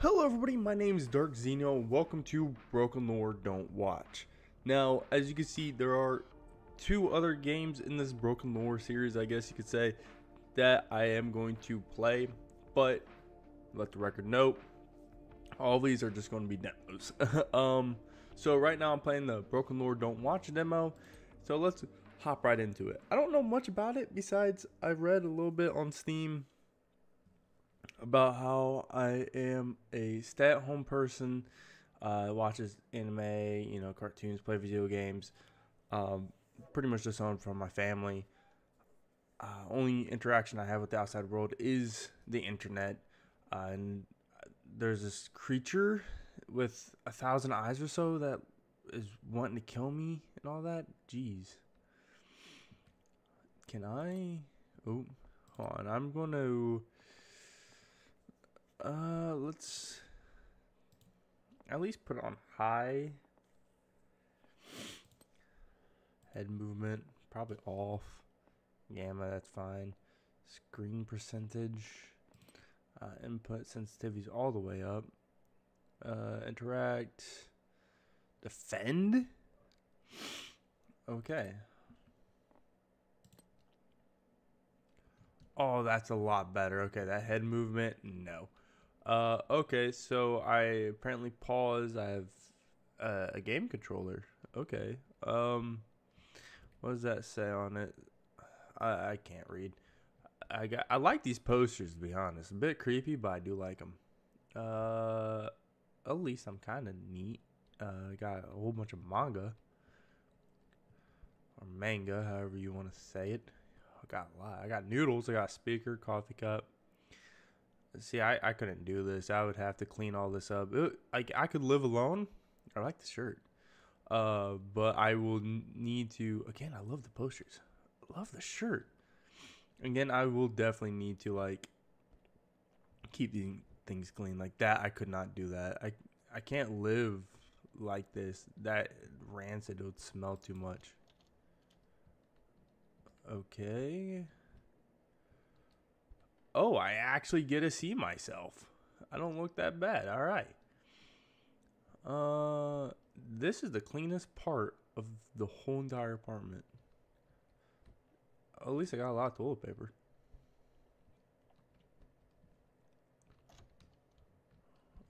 Hello everybody, my name is Dark Xeno and welcome to Broken Lore Don't Watch. Now, as you can see, there are two other games in this Broken Lore series, I guess you could say, that I am going to play, but let the record note, all these are just going to be demos. So right now I'm playing the Broken Lore Don't Watch demo, so let's hop right into it. I don't know much about it besides I read a little bit on Steam about how I am a stay-at-home person, watches anime, you know, cartoons, play video games, pretty much disowned from my family. Only interaction I have with the outside world is the internet, and there's this creature with 1,000 eyes or so that is wanting to kill me and all that. Jeez. Can I? Oh, hold on. I'm going to... let's at least put it on high. Head movement, probably off. Gamma, that's fine. Screen percentage. Input sensitivity's all the way up. Interact. Defend? Okay. Oh, that's a lot better. Okay, that head movement, no. Okay, so I apparently paused. I have a game controller. Okay. What does that say on it? I can't read. I like these posters, to be honest. A bit creepy, but I do like them. At least I'm kind of neat. I got a whole bunch of manga. Or manga, however you want to say it. I got a lot. I got noodles. I got a speaker, coffee cup. See, I couldn't do this. I would have to clean all this up. I could live alone. I like the shirt. But I will need to... Again, I love the posters. I love the shirt. Again, I will definitely need to, like, keep these things clean. Like, that, I could not do that. I can't live like this. That rancid would smell too much. Okay. Oh, I actually get to see myself. I don't look that bad. All right. This is the cleanest part of the whole entire apartment. At least I got a lot of toilet paper.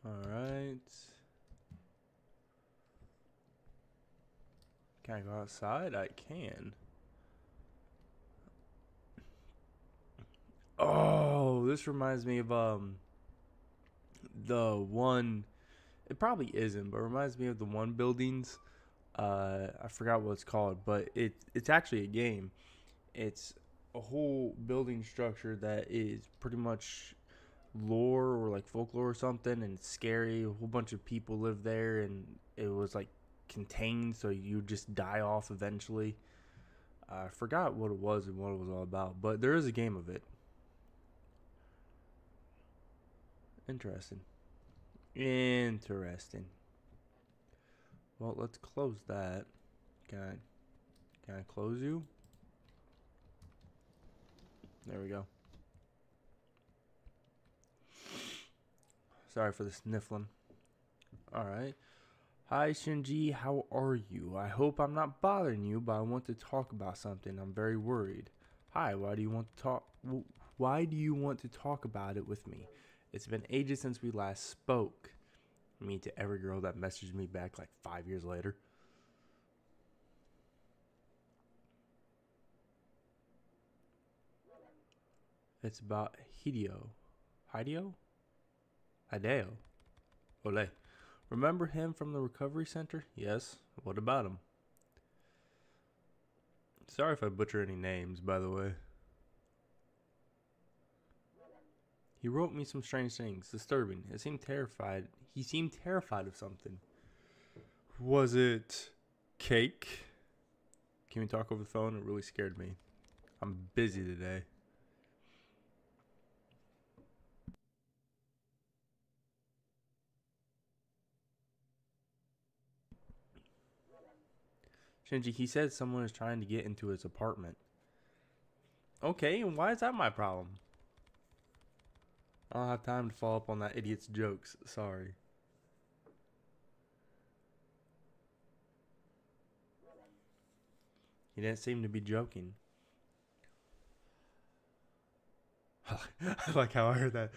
All right. Can I go outside? I can. Oh, this reminds me of the one, it probably isn't, but it reminds me of the one buildings. I forgot what it's called, but it's actually a game. It's a whole building structure that is pretty much lore or like folklore or something, and it's scary. A whole bunch of people live there, and it was like contained, so you just die off eventually. I forgot what it was and what it was all about, but there is a game of it. Interesting. Well, let's close that. Can I close you? There we go. Sorry for the sniffling. Alright. Hi Shinji, how are you? I hope I'm not bothering you, but I want to talk about something. I'm very worried. Hi, why do you want to talk about it with me? It's been ages since we last spoke. I mean, to every girl that messaged me back like 5 years later. It's about Hideo? Ole. Remember him from the recovery center? Yes. What about him? Sorry if I butcher any names, by the way. He wrote me some strange things, disturbing. It seemed terrified. He seemed terrified of something. Was it cake? Can we talk over the phone? It really scared me. I'm busy today. Shinji, he said someone is trying to get into his apartment. Okay, and why is that my problem? I don't have time to follow up on that idiot's jokes. Sorry. He didn't seem to be joking. I like how I heard that.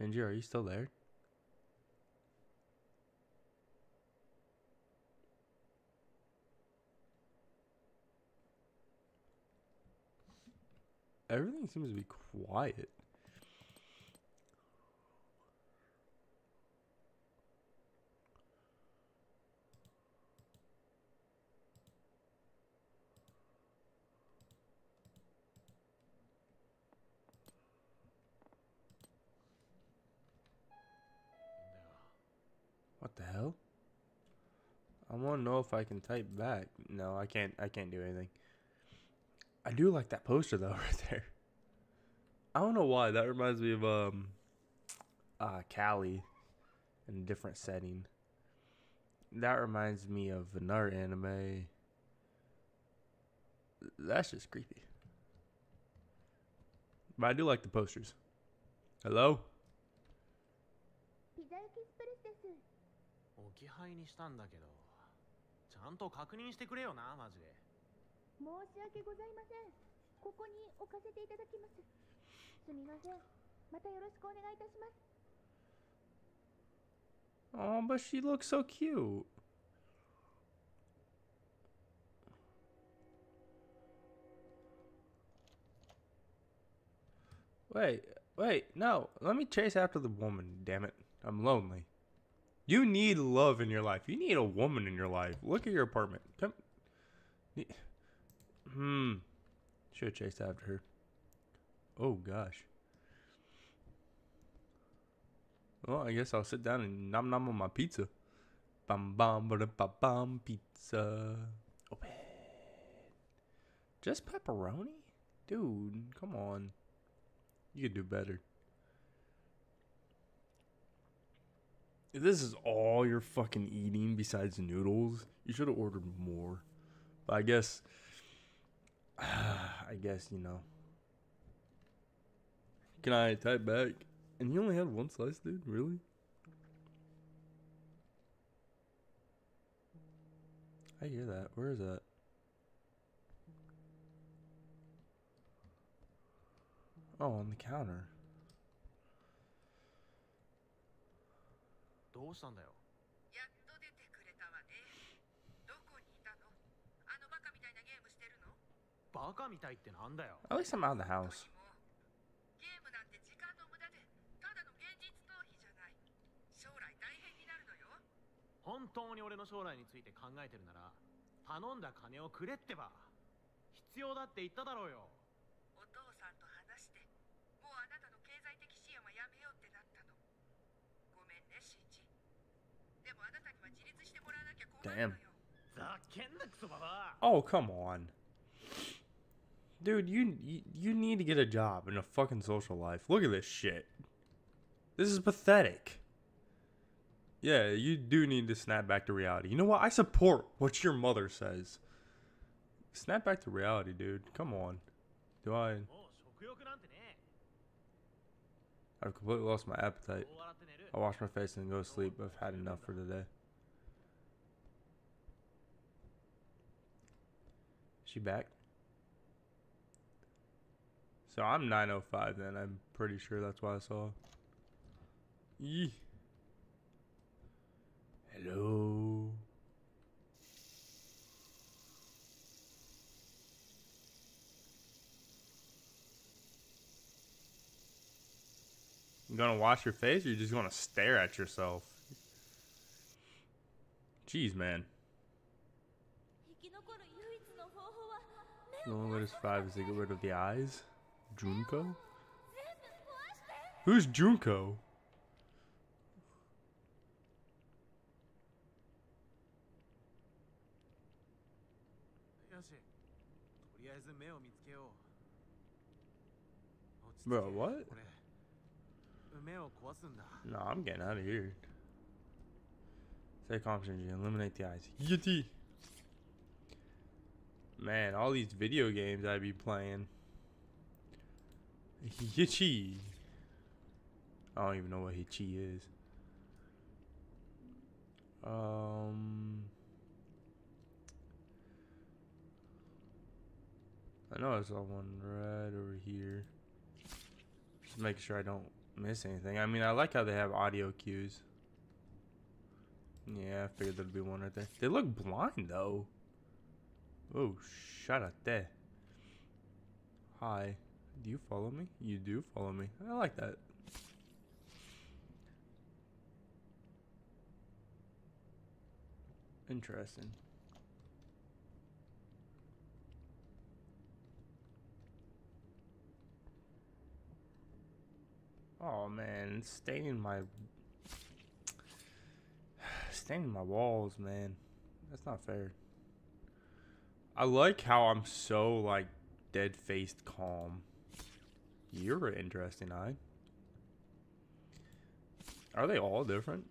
Shinji, are you still there? Everything seems to be quiet. What the hell? I want to know if I can type back. No, I can't do anything. I do like that poster though, right there. I don't know why. That reminds me of Callie in a different setting. That reminds me of another anime. That's just creepy. But I do like the posters. Hello? Oh, but she looks so cute. Wait, no. Let me chase after the woman, damn it. I'm lonely. You need love in your life. You need a woman in your life. Look at your apartment. Come. Should have chased after her. Oh, gosh. Well, I guess I'll sit down and nom nom on my pizza. Bam bam ba ba bam pizza. Open. Just pepperoni? Dude, come on. You could do better. If this is all you're fucking eating besides noodles, you should have ordered more. But I guess, you know. Can I type back? And you only had one slice, dude? Really? I hear that. Where is that? Oh, on the counter. At least I'm out of the house. Damn. Oh, come on. Dude, you need to get a job and a fucking social life. Look at this shit. This is pathetic. Yeah, you do need to snap back to reality. You know what? I support what your mother says. Snap back to reality, dude. Come on. Do I... I've completely lost my appetite. I wash my face and go to sleep. I've had enough for today. She back? So I'm 9:05 then. I'm pretty sure that's what I saw. Yee. Hello. You gonna wash your face or you just gonna stare at yourself? Jeez, man. The only way to survive is to get rid of the eyes. Junko? Who's Junko? Bro, what? No, I'm getting out of here. Stay calm, Shinji. Eliminate the eyes. Yeti! Man, all these video games I be playing. Hitchi. I don't even know what Hitchi is. I know I saw one right over here. Just make sure I don't miss anything. I mean, I like how they have audio cues. Yeah, I figured there'd be one right there. They look blind though. Oh, sharate. Hi. Do you follow me? You do follow me. I like that. Interesting. Oh man, it's staining my walls, man. That's not fair. I like how I'm so like dead-faced calm. You're an interesting eye. Are they all different?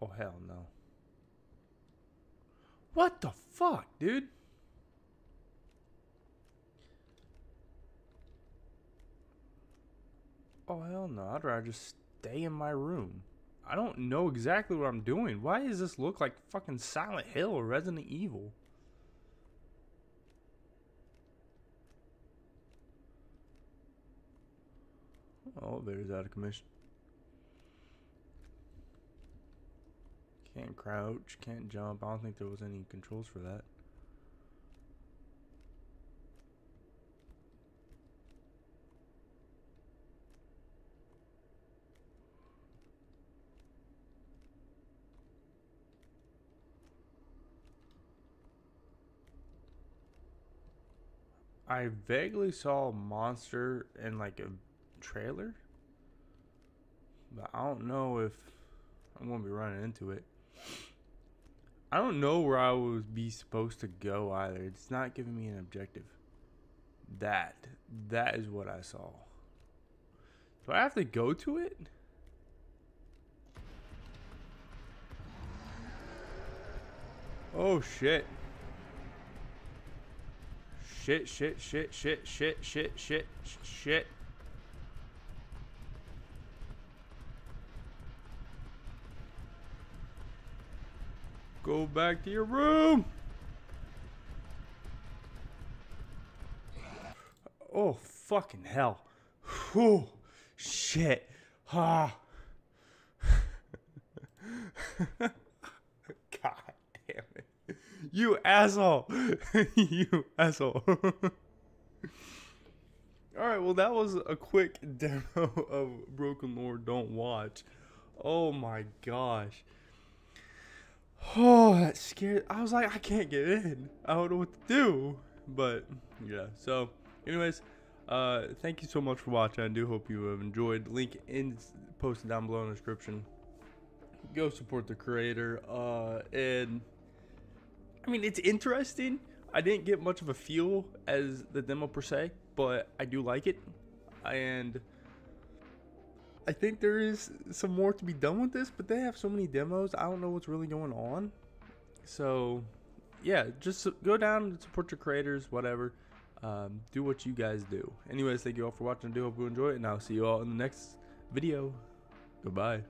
Oh hell no. What the fuck, dude? Oh hell no, I'd rather just stay in my room. I don't know exactly what I'm doing. Why does this look like fucking Silent Hill or Resident Evil? Oh, there's out of commission. Can't crouch, can't jump. I don't think there was any controls for that. I vaguely saw a monster in like a trailer, but I don't know if I'm gonna be running into it. I don't know where I would be supposed to go either. It's not giving me an objective. That is what I saw. Do I have to go to it? Oh shit. Shit, shit, shit, shit, shit, shit, shit, shit. Go back to your room. Oh, fucking hell. Whew. Shit. Ha. God damn it. You asshole. You asshole. Alright, well that was a quick demo of Broken Lore Don't Watch. Oh my gosh. Oh, that scared. I was like, I can't get in. I don't know what to do. But yeah, so anyways, thank you so much for watching. I do hope you have enjoyed. Link is posted down below in the description. Go support the creator. And I mean, it's interesting. I didn't get much of a feel as the demo per se, but I do like it. And I think there is some more to be done with this, but they have so many demos. I don't know what's really going on. So yeah, just go down and support your creators, whatever. Do what you guys do. Anyways, thank you all for watching. I do hope you enjoy it, and I'll see you all in the next video. Goodbye.